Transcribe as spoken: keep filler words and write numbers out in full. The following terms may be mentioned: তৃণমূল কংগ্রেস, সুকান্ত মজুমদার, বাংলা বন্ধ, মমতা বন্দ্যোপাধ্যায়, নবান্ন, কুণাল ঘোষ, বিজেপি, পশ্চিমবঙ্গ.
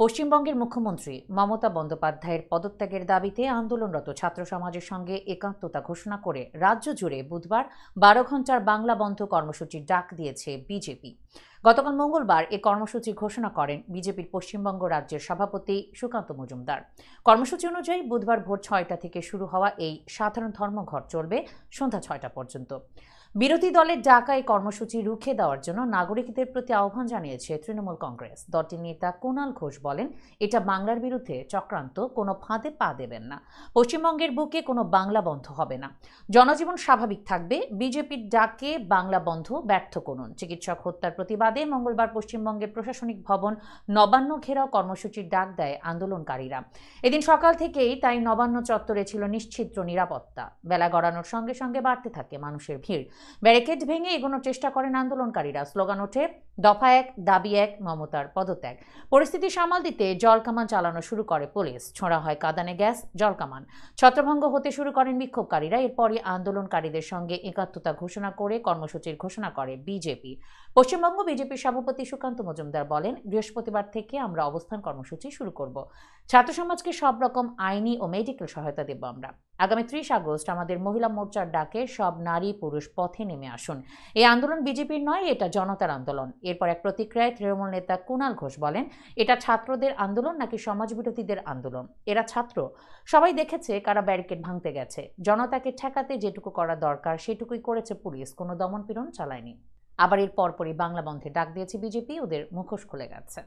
পশ্চিমবঙ্গের মুখ্যমন্ত্রী মমতা বন্দ্যোপাধ্যায়ের পদত্যাগের দাবিতে আন্দোলনরত ছাত্র সমাজের সঙ্গে একাত্মতা ঘোষণা করে রাজ্য জুড়ে বুধবার বারো ঘণ্টার বাংলা বন্ধ কর্মসূচির ডাক দিয়েছে বিজেপি। গতকাল মঙ্গলবার এ কর্মসূচি ঘোষণা করেন বিজেপির পশ্চিমবঙ্গ রাজ্যের সভাপতি সুকান্ত মজুমদার। কর্মসূচি অনুযায়ী বুধবার ভোর ছয়টা থেকে শুরু হওয়া এই সাধারণ ধর্মঘট চলবে সন্ধ্যা ছয়টা পর্যন্ত। বিরোধী দলের ডাকা এই কর্মসূচি রুখে দেওয়ার জন্য নাগরিকদের প্রতি আহ্বান জানিয়েছে তৃণমূল কংগ্রেস। দলটির নেতা কুণাল ঘোষ বলেন, এটা বাংলার বিরুদ্ধে চক্রান্ত, কোনো ফাঁদে পা দেবেন না। পশ্চিমবঙ্গের বুকে কোনো বাংলা বন্ধ হবে না, জনজীবন স্বাভাবিক থাকবে। বিজেপির ডাকে বাংলা বন্ধ ব্যর্থ করুন। চিকিৎসক হত্যার প্রতিবাদে মঙ্গলবার পশ্চিমবঙ্গের প্রশাসনিক ভবন নবান্ন ঘেরাও কর্মসূচির ডাক দেয় আন্দোলনকারীরা। এদিন সকাল থেকেই তাই নবান্ন চত্বরে ছিল নিশ্চিদ্র নিরাপত্তা। বেলা গড়ানোর সঙ্গে সঙ্গে বাড়তে থাকে মানুষের ভিড়। ব্যারিকেড ভেঙে এগোনোর চেষ্টা করেন আন্দোলনকারীরা। স্লোগান ওঠে, দফা এক, দাবি এক, মমতার পদত্যাগ। পরিস্থিতি সামাল দিতে জলকামান চালানো শুরু করে পুলিশ। ছোঁড়া হয় কাঁদানে গ্যাস, জলকামান। ছত্রভঙ্গ হতে শুরু করেন বিক্ষোভকারীরা। এরপরই আন্দোলনকারীদের সঙ্গে একাত্মতা ঘোষণা করে কর্মসূচির ঘোষণা করে বিজেপি। পশ্চিমবঙ্গ বিজেপির সভাপতি সুকান্ত মজুমদার বলেন, বৃহস্পতিবার থেকে আমরা অবস্থান কর্মসূচি শুরু করব। ছাত্র সমাজকে সব রকম আইনি ও মেডিকেল সহায়তা দেব আমরা। আগামী ত্রিশ আগস্ট আমাদের মহিলা মোর্চার ডাকে সব নারী পুরুষ পথে নেমে আসুন। এই আন্দোলন বিজেপির নয়, এটা জনতার আন্দোলন। এরপর এক প্রতিক্রিয়ায় তৃণমূল নেতা কুণাল ঘোষ বলেন, এটা ছাত্রদের আন্দোলন নাকি সমাজবিরোধীদের আন্দোলন? এরা ছাত্র, সবাই দেখেছে কারা ব্যারিকেড ভাঙতে গেছে। জনতাকে ঠেকাতে যেটুকু করা দরকার সেটুকুই করেছে পুলিশ, কোনো দমন পীড়ন চালায়নি। আবার এর পরপরই বাংলা বন্ধে ডাক দিয়েছে বিজেপি, ওদের মুখোশ খুলে গেছে।